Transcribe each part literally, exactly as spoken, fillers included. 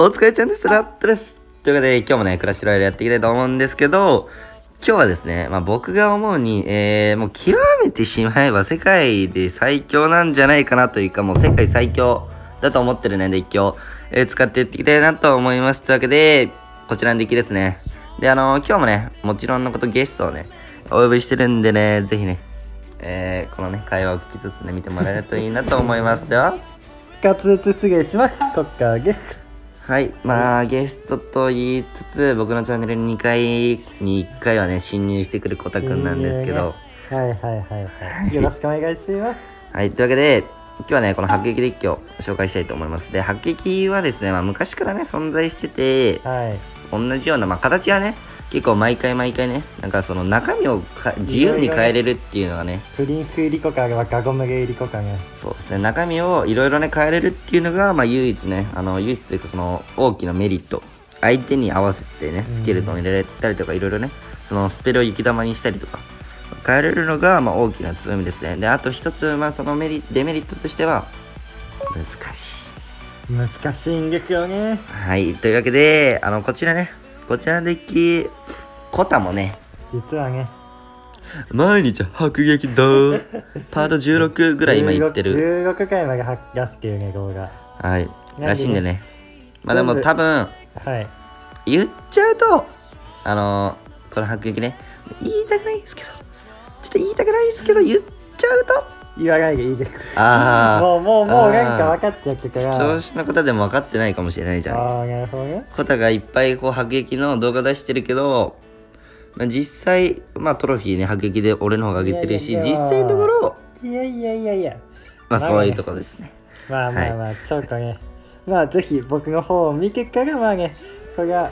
お疲れちゃんです。ラッドです。というわけで、今日もね、暮らしロイヤルやっていきたいと思うんですけど、今日はですね、まあ僕が思うに、えー、もう極めてしまえば世界で最強なんじゃないかなというか、もう世界最強だと思ってるね、デッキを、えー、使ってやっていきたいなと思います。というわけで、こちらのデッキですね。で、あのー、今日もね、もちろんのことゲストをね、お呼びしてるんでね、ぜひね、えー、このね、会話を聞きつつね、見てもらえるといいなと思います。では、滑舌失礼します。コタゲスト。はい。まあ、ゲストと言いつつ、僕のチャンネルににかいにいっかいはね、侵入してくるコタくんなんですけど。ね、はいはいはいはい。よろしくお願いします。はい。というわけで、今日はね、この迫撃デッキを紹介したいと思います。で、迫撃はですね、まあ、昔からね、存在してて、はい、同じような、まあ、形はね、結構毎回毎回ね、なんかその中身をか自由に変えれるっていうのがね。プリンス売り子感はガゴムゲ売り子感ね。そうですね、中身をいろいろね変えれるっていうのが、まあ唯一ね、あの唯一というかその大きなメリット。相手に合わせてね、スケルトン入れたりとかいろいろね、そのスペルを雪玉にしたりとか、変えれるのがまあ大きな強みですね。で、あと一つ、まあそのメリデメリットとしては、難しい。難しいんですよね。はい、というわけで、あの、こちらね、こちらのデッキ、コタもね、実はね、毎日迫撃だー。パートじゅうろくぐらい今言ってる。じゅうろっかいまで出すっていうね、動画。はい。らしいんでね。まあでも多分、はい、言っちゃうと、あのー、この迫撃ね、言いたくないんですけど、ちょっと言いたくないんですけど、言っちゃうと、言わないでいいです。ああ。もう、もう、もう、なんか分かっちゃってから。視聴者の方でも分かってないかもしれないじゃん。ああ、なるほどね。コタがいっぱい、こう、迫撃の動画出してるけど、まあ、実際、まあ、トロフィーね、迫撃で俺の方が上げてるし、いやいや実際のところ、いやいやいやいや。まあ、そういうとこですね。まあまあまあ、はい、ちょっとね。まあ、ぜひ、僕の方を見てから、まあね、これが、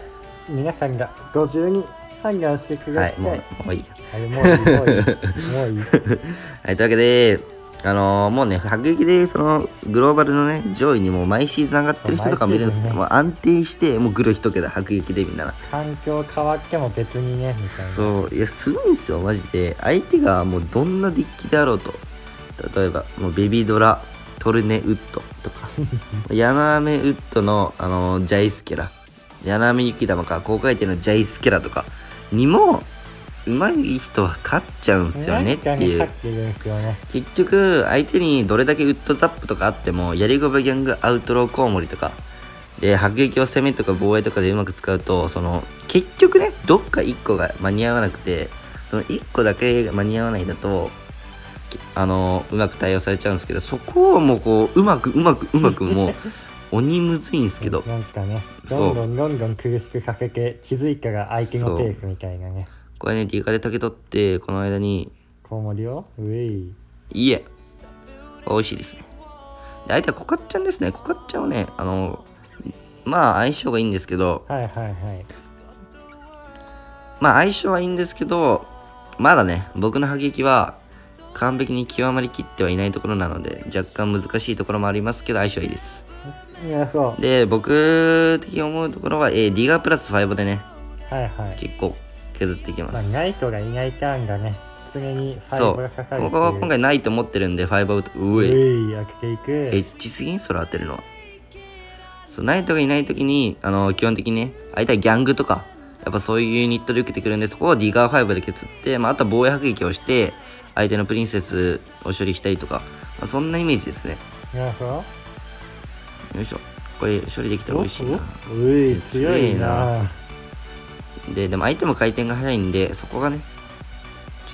皆さんがごじゅうに。判断してください。はい、もう、もういいや。もういい、もういい。もういい。はい、というわけで、あのー、もうね、迫撃でそのグローバルのね、上位にもう毎シーズン上がってる人とかもいるんですけど、ね、もう安定して、もうグロ一桁、迫撃でみんな。環境変わっても別にね、みたいな。そう、いや、すごいんですよ、マジで。相手がもうどんなデッキであろうと。例えば、もうベビードラ、トルネウッドとか、ヤナメウッドの、あのー、ジャイスケラ、ヤナメ雪玉か、高回転のジャイスケラとか、にも上手い人は勝っちゃうんですよねっていう。結局相手にどれだけウッドザップとかあっても、やりごばギャングアウトローコウモリとかで迫撃を攻めとか防衛とかでうまく使うと、その結局ね、どっかいっこが間に合わなくて、そのいっこだけ間に合わないだと、あのうまく対応されちゃうんですけど、そこをもうこううまくうまくうまくもう鬼むずいんですけど、なんかね、どんどんどんどん苦しくかけて、気づいたら相手のペースみたいなね。これね、リカで竹取って、この間にコウモリをウェイ、いえ、美味しいですね。で、相手はコカッちゃんですね。コカッちゃんはね、あのまあ相性がいいんですけど、はいはいはい、まあ相性はいいんですけど、まだね、僕の迫撃は完璧に極まりきってはいないところなので、若干難しいところもありますけど、相性はいいです。で、僕的に思うところは、えー、ディガープラスファイブでね、はいはい、結構削っていきます。まあ、ナイトがいないターンがね、常にファイブがかかる。僕は今回ないと思ってるんで、ファイブを上へ開けていく。エッジすぎん、それ当てるのは。そう、ナイトがいないときに、あのー、基本的にね、相手はギャングとか、やっぱそういうユニットで受けてくるんで、そこをディガーファイブで削って、まあ、あとは防衛迫撃をして、相手のプリンセスを処理したりとか、まあ、そんなイメージですね。なるほど。よいしょ、これ処理できたら美味しいな。うい、強いな。で、でも相手も回転が速いんで、そこがね、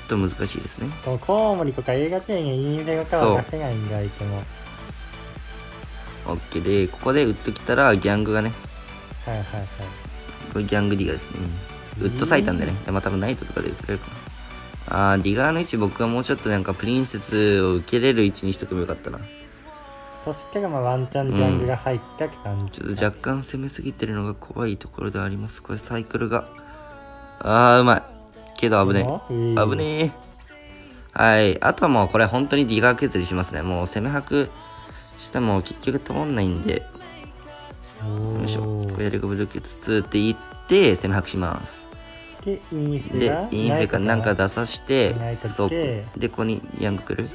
ちょっと難しいですね。コウモリとか映画系にインデゴカは出せないんで、相手も。オッケーで、ここでウッド来たら、ギャングがね。はいはいはい。これギャングディガーですね。ウッド咲いたんでね。まあ多分ナイトとかで打てれるかな。あー、ディガーの位置、僕はもうちょっとなんかプリンセスを受けれる位置にしとけばよかったな。そしてがまあワンチャンジャンルが入った感じ、うん、ちょっと若干攻めすぎてるのが怖いところであります。これサイクルが、ああうまいけど危ねえ、危ねえ。はい、あとはもうこれ本当にディガー削りしますね。もう攻め迫しても結局通んないんで、よいしょ、これやりごぶるけつつって言って攻め迫します。でインフェかなんか出さして、そうでここにヤング来る。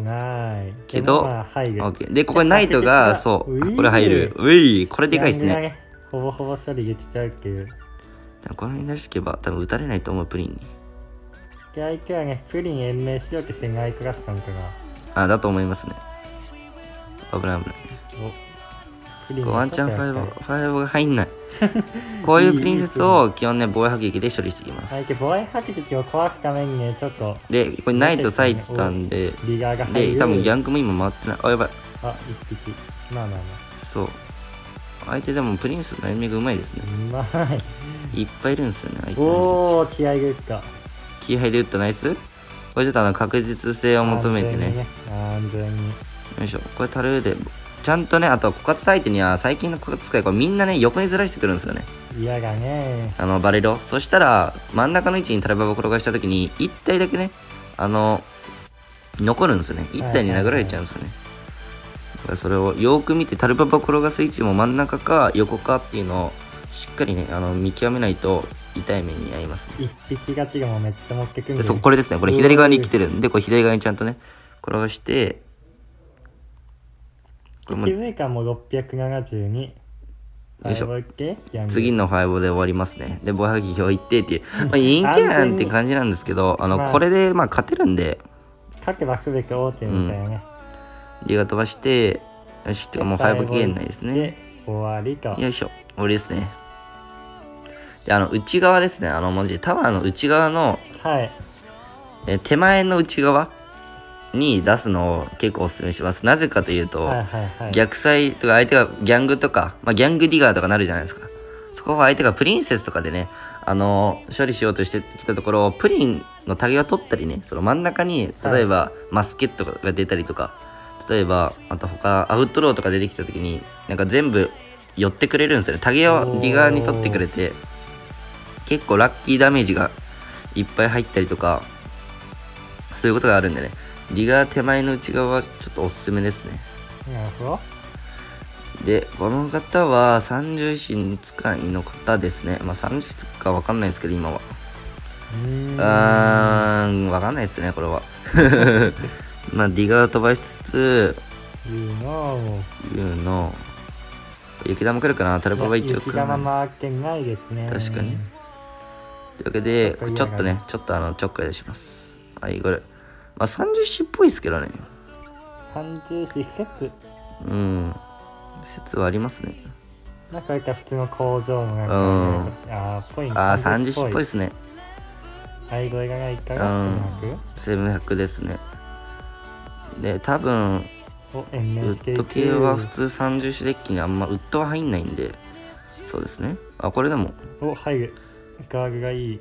来ないけど、まあ、入る。OK。で、ここにナイトが、そう、これ入る。うい、これでかいですね。ほぼほぼ処理できちゃうけど。これに出しとけば、多分打たれないと思う、プリンに。相手はね、プリン延命しようとしてないクラスなんかが。あ、だと思いますね。危ない危ない。こうワンチャンファイブ、ファイブが入んない。こういうプリンセスを基本ね、防衛迫撃で処理していきます。相手防衛迫撃を壊すためにね、ちょっと。で、これナイト裂いたんで、リガーが入る。で、多分ギャンクも今回ってない。あ、やばい。あ、一匹。まあまあまあ。そう。相手でもプリンセスの延命がうまいですね。うまい。いっぱいいるんですよね、相手。おお、気合いで打った。気合いで打ったナイス。これちょっとあの確実性を求めてね。安全に。よいしょ、これタルーで。ちゃんとね、あと枯渇相手には最近の枯渇使い、これみんなね、横にずらしてくるんですよね。嫌がねー。あの、バレロ。そしたら、真ん中の位置にタルババを転がしたときに、いち体だけね、あの、残るんですよね。いち体に殴られちゃうんですよね。だからそれをよーく見て、タルババを転がす位置も真ん中か横かっていうのを、しっかりね、あの、見極めないと、痛い目に遭います、ね。いっぴき勝ちがもうめっちゃ持ってくるんで。そう、これですね。これ左側に来てるんで、これ左側にちゃんとね、転がして、気づいたらもうろっぴゃくななじゅうに。次のファイブで終わりますね。で、防衛破棄をいってっていう。まあ、インキャンって感じなんですけど、あの、まあ、これでまあ勝てるんで。勝てばすべて王手みたいなね。リ、うん、が飛ばして、よし、てかもうファイブ期限内ですね。終わりと。よいしょ、終わりですね。で、あの、内側ですね。あの、マジでタワーの内側の、はい、え手前の内側。に出すのを結構おすすめします。なぜかというと、逆サイとか相手がギャングとか、まあ、ギャングディガーとかなるじゃないですか。そこは相手がプリンセスとかでね、あの処理しようとしてきたところをプリンのタゲを取ったりね、その真ん中に例えば、はい、マスケットが出たりとか、例えばあと他アウトローとか出てきた時になんか全部寄ってくれるんですよね。タゲをディガーに取ってくれて結構ラッキーダメージがいっぱい入ったりとか、そういうことがあるんでね、リガー手前の内側はちょっとおすすめですね。なるほど。で、この方はさんじゅういち使いの方ですね。まあさんじゅういちかわかんないですけど、今は。うーん、わかんないですね、これは。まあ、リガー飛ばしつつ、ユーノー。ユーノー。雪玉来るかな、タルパは一応来る。雪玉回ってないですね。確かに。というわけで、ちょっとね、ちょっとあの、ちょっかい出します。はい、これ。まあさんじゅうしっぽいですけどね。さんじゅうしせつ。うん。説はありますね。なんか普通の工場のなんか、うん、ああ、ぽい。ああ、さんじゅうしっぽいですね。はい、声がないから、うん、せんひゃくですね。で、多分、ウッド系は普通さんじゅうしデッキにあんまウッドは入んないんで、そうですね。あ、これでも。お、入る。ガーグがいい。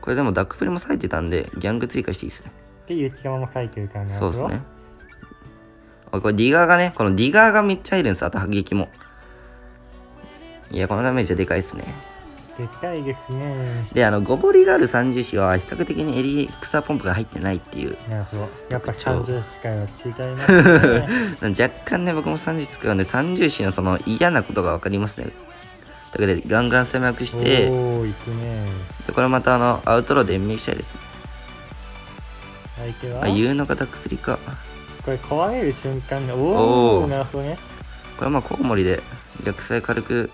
これでもダックプリも割いてたんで、ギャング追加していいですね。雪玉も書いてるからね。そうですね。これディガーがね、このディガーがめっちゃ入るんです。あと迫撃も。いや、このダメージはでかいですね。でかいですね。で、あの、ゴボリがあるさんじゅうしは比較的にエリクサポンプが入ってないっていう。なるほど。やっぱさんじゅうしから違いますね。若干ね、僕もさんじゅう使うんで、さんじゅうしのその嫌なことが分かりますね。というわけで、ガンガン攻略して、おー、いくね。で、これまたあの、アウトローで延命したいですね。相手はあ、ユーノがダックプリか。これ壊れる瞬間が、おお、なるほどね。これはまあコウモリで逆サイ軽く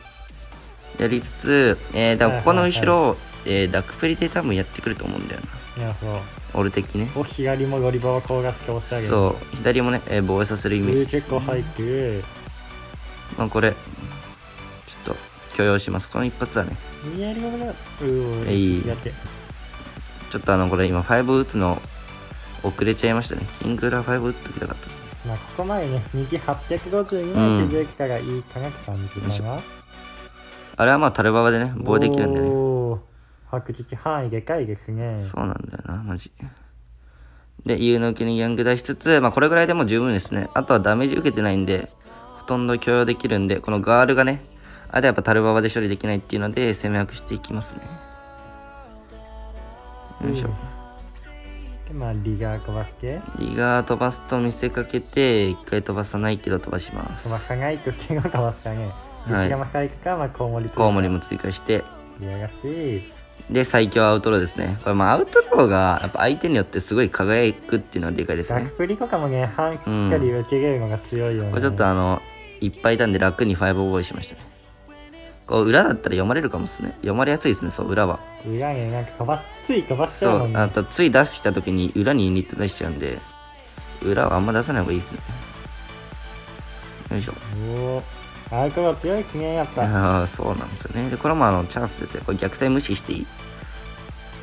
やりつつ、えー、だからここの後ろ、えー、ダックプリで多分やってくると思うんだよな。なるほど。俺的ね。お、左もゴリバを転がして押してあげる。そう、左もね、えー、防衛させるイメージです、ね。結構入ってる。まあこれ、ちょっと許容します。この一発はね。やり方が、うお、いい。やって。ちょっとあの、これ今、ご打つの。遅れちゃいましたね。キングラファイブ打ってきたかったですね。まあここまでね、右はっぴゃくごじゅうにできたらいいかなって感じかな、うん。あれはまあタルババでね、防衛できるんでね。おー、迫撃範囲でかいですね。そうなんだよな、マジ。で、有能系にギャング出しつつ、まあこれぐらいでも十分ですね。あとはダメージ受けてないんで、ほとんど許容できるんで、このガールがね、あとやっぱタルババで処理できないっていうので、攻め悪していきますね。よいしょ。うんまあ、リガー飛ばしてリガー飛ばすと見せかけて一回飛ばさないけど飛ばします。飛ばさないと結構飛ばしたね。雪玉サイクか、まあコウモリコウモリも追加して。いやらしい。で、最強アウトローですね。これまあアウトローがやっぱ相手によってすごい輝くっていうのはでかいですね。ダクリとかもね、半分しっかり受け入れるのが強いよね。うん、これちょっとあの、いっぱいいたんで楽にファイブ覚えしましたね。こう裏だったら読まれるかもですね。読まれやすいですね、そう、裏は。裏になんか飛ばす、つい飛ばしちゃうもんね。そう、あとつい出してきた時に裏にニット出しちゃうんで、裏はあんま出さない方がいいですね。よいしょ。おー、アウトロー強いですね、やっぱ。ああ、そうなんですよね。で、これもあのチャンスですよ。これ逆サイ無視していい？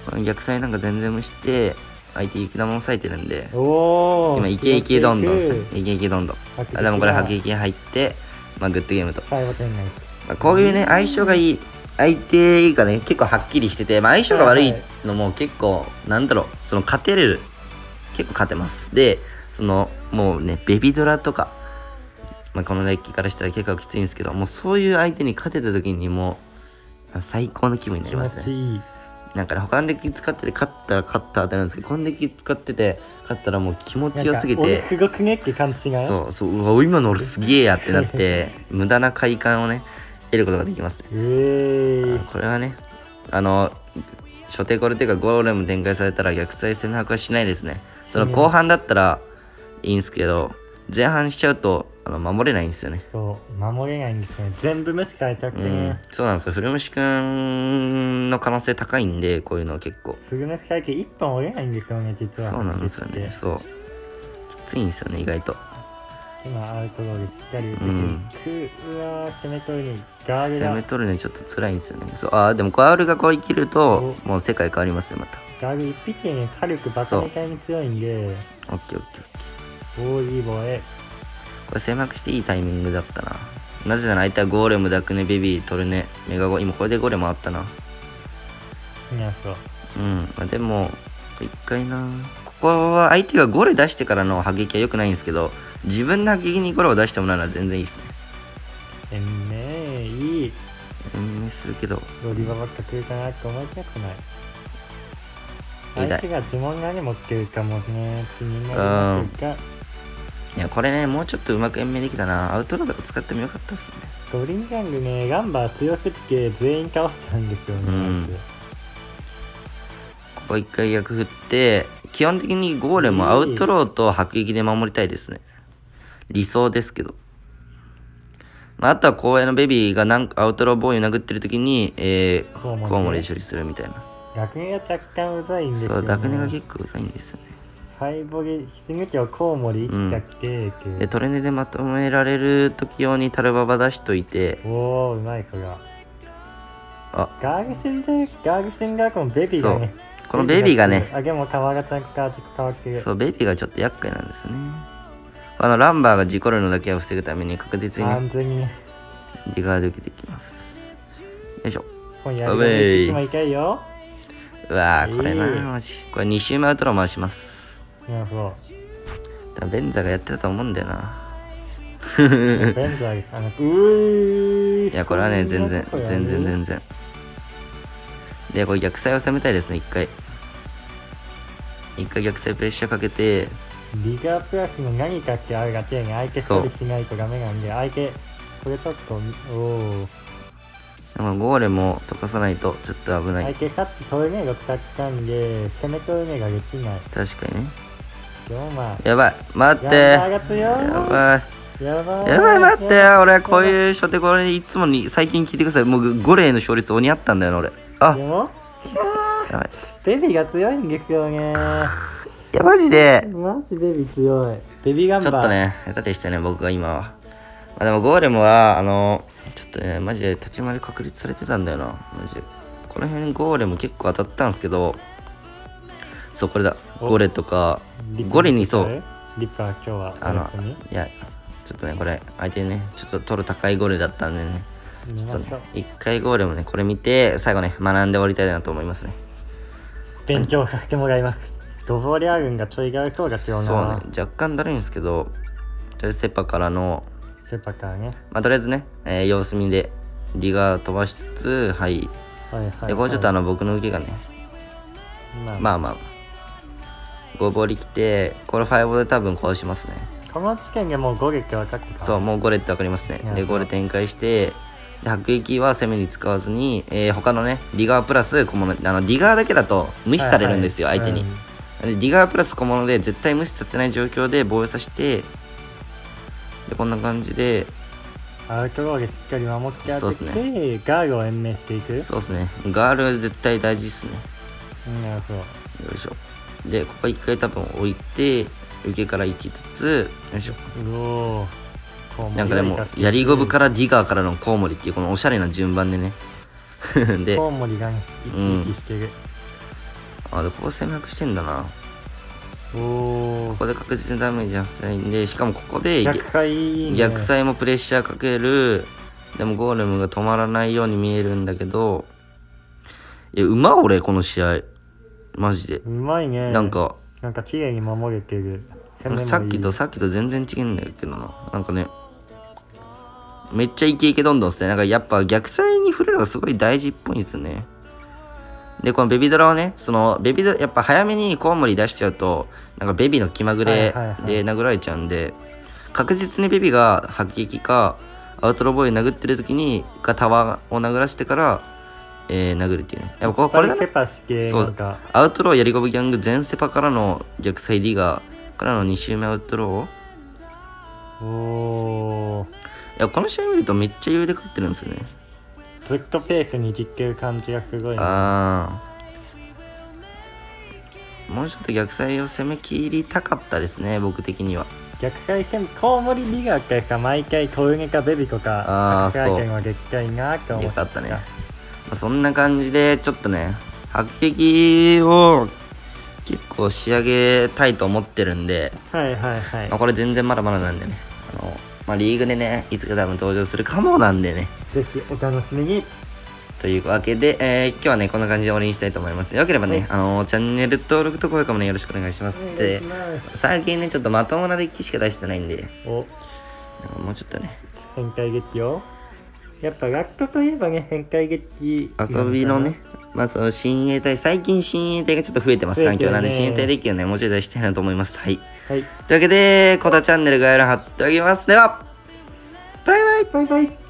この逆サイなんか全然無視して、相手雪玉を割いてるんで、おー、今、イケイケどんどんですね。イケイケどんどん。あ、でもこれ、迫撃入って、まあ、グッドゲームと。まあ、こういうね、相性がいい、相手がね、結構はっきりしてて、まあ、相性が悪いのも結構、なんだろう、その勝てれる、結構勝てます。で、その、もうね、ベビドラとか、まあこのデッキからしたら結構きついんですけど、もうそういう相手に勝てた時にもう最高の気分になりますね。いいなんかね、他のデッキ使ってて勝ったら勝った当たりなんですけど、このデッキ使ってて勝ったらもう気持ちよすぎて、すごくねって感じが、そうそう、うわ今の俺すげえやってなって無駄な快感をね得ることができますね。えー、これはね、あの初手これてかゴーレム展開されたら逆再生の迫はしないですね。その後半だったらいいんですけど、前半しちゃうとあの守れないんですよね。そう、守れないんですね。全部無視されちゃってね、うん。そうなんですよ。古虫くんの可能性高いんで、こういうのは結構。古虫されていっぽん折れないんですよね、実は。そうなんですよね。そう。きついんですよね、意外と。今、アウトローでしっかり受けていく。うん、うわー、攻め取るね。ガールだ。攻め取るね、ちょっと辛いんですよね。そう、あー、でもガールがこう生きると、もう世界変わりますよ、また。ガールいっぴきね、火力バカみたいに強いんで。オッケーオッケーオッケー。おー、いい防衛。これ狭くしていいタイミングだったな。なぜなら相手はゴーレム、ダクネ、ベビー、トルネ、メガゴ、今これでゴーレムあったな。うん、まあ、でも、一回な。ここは相手がゴーレ出してからの迫撃は良くないんですけど、自分の迫撃にゴーレを出してもらうのは全然いいですね。えんめいい。えんめするけど。ロリバばっか食うかなって思いたくない。相手が呪文何持ってるかもね、気になるか。いや、これね、もうちょっとうまく延命できたな。アウトローとか使ってもよかったっすね。ドリンガングね、ガンバー強すぎて全員倒したんですよね。うん、ここ一回逆振って、基本的にゴーレムもアウトローと迫撃で守りたいですね。理想ですけど。まあ、あとは後衛のベビーがなんかアウトローボーイを殴ってる時に、えー、コウモリで処理するみたいな。ダクネが若干うざいんですよね。そう、ダクネが結構うざいんですよね。ハイボゲ、ひぐきをコウモリ生きちゃって、うん、でトレネでまとめられる時用にタルババ出しといて、おお、うまい子が。あ、ガーグシンで、ガーグシンがこのベビーがね、このベビーがね、あげも川がちゃんかかって変わってる。そう、ベビーがちょっと厄介なんですよね。あのランバーが事故るのだけは防ぐために確実にね、完全にディガード受けていきます。よいしょ。うべい。うわー、これな、マジ。これに周目アウトロー回します。なるほど。ベンザがやってたと思うんだよな。ベンザー、あの、うーいや、これはね、全然、全然、全然。で、これ逆サイを攻めたいですね、一回。一回逆サイプレッシャーかけて。リガープラスの何かってあるが手に相手処理しないとダメなんで、相手、これちょっと、おお。でもゴーレも溶かさないとちょっと危ない。相手さっきトルネード使ったんで、攻めトルネードができない。確かにね。やばい、待って、やばいやばいやばい、待ってよ。俺こういう初手これいつもに最近聞いてください。もうゴレの勝率鬼あったんだよな俺。あ、やばい、ベビーが強いんですよね。いやマジでマジベビー強い。ベビーガンバーちょっとね下手でしたね、僕が今は。まあでもゴーレムはあのちょっとねマジで立ち回り確立されてたんだよな、マジで。この辺ゴーレム結構当たったんですけど、そう、これだ。ゴレとか、ゴレにそう。リッパー今日は。あの、いや、ちょっとね、これ、相手ね、ちょっと取る高いゴレだったんでね。ちょっとね、一回ゴレもね、これ見て、最後ね、学んで終わりたいなと思いますね。勉強させてもらいます。ドボリア軍がちょいがそうだけどな。そうね、若干だるいんですけど、とりあえずセパからの、セパからね。まあ、とりあえずね、えー、様子見で、リガー飛ばしつつ、はい。で、これちょっとあの、僕の受けがね、まあまあ。ごぼりきて、これファイブで多分こうしますね。この時点でもうゴレって分かってた。そう、もうゴレって分かりますね。で、ゴレ展開して、迫撃は攻めに使わずに、えー、他のねディガープラス小物、あのディガーだけだと無視されるんですよ、はいはい、相手に、うん、ディガープラス小物で絶対無視させない状況で防衛させて、でこんな感じでアウトローでしっかり守ってあげて、そうですね、ガールを延命していく。そうですね、ガールは絶対大事ですね。なるほど、よいしょ。でここ一回多分置いて受けから行きつつ、よいしょ。うおー、なんかでもやりゴブからディガーからのコウモリっていうこのおしゃれな順番でねでコウモリが生き生きしてる、うん、あでここ攻略してんだな。おここで確実にダメージ発生で、しかもここで逆災、いいね、逆災もプレッシャーかける。でもゴーレムが止まらないように見えるんだけど、いやうま俺この試合マジでうまいね。なんかなんか綺麗に守れてる。さっきとさっきと全然違うんだけどな、なんかねめっちゃイケイケどんどんっすね。なんかやっぱ逆サイに振るのがすごい大事っぽいんですよね。でこのベビドラをね、そのベビドラやっぱ早めにコウモリ出しちゃうとなんかベビの気まぐれで殴られちゃうんで、確実にベビが迫撃かアウトロボーイ殴ってる時にかタワーを殴らしてから、えー、殴るっていうね。やっぱこれだね、そうアウトローやりゴブギャング全セパからの逆サイ D がからのに周目アウトロー。おー、いやこの試合見るとめっちゃ余裕で勝ってるんですよね。ずっとペース握ってる感じがすごい、ね、ああもうちょっと逆サイを攻め切りたかったですね、僕的には。逆サイ戦コウモリリガーか毎回トウゲかベビコか逆サイ戦はでっかいなと思ってた。よかったね、まあ、そんな感じでちょっとね迫撃を結構仕上げたいと思ってるんで、はいはいはい、まあ、これ全然まだまだなんでね、あのまあ、リーグでね、いつか多分登場するかもなんでね。ぜひお楽しみに。というわけで、えー、今日はね、こんな感じで終わりにしたいと思います。よければね、はい、あのー、チャンネル登録と高評価もね、よろしくお願いします。で、最近ね、ちょっとまともなデッキしか出してないんで、おもうちょっとね。変態デッキよ。やっぱラットといえばね、変態デッキ。遊びのね、まあその親衛隊、最近親衛隊がちょっと増えてます環境なんで、親衛隊デッキをね、もうちょい出したいなと思います。はい。はい、というわけで、コタチャンネル概要欄貼っておきます。では、バイバイバイバイ。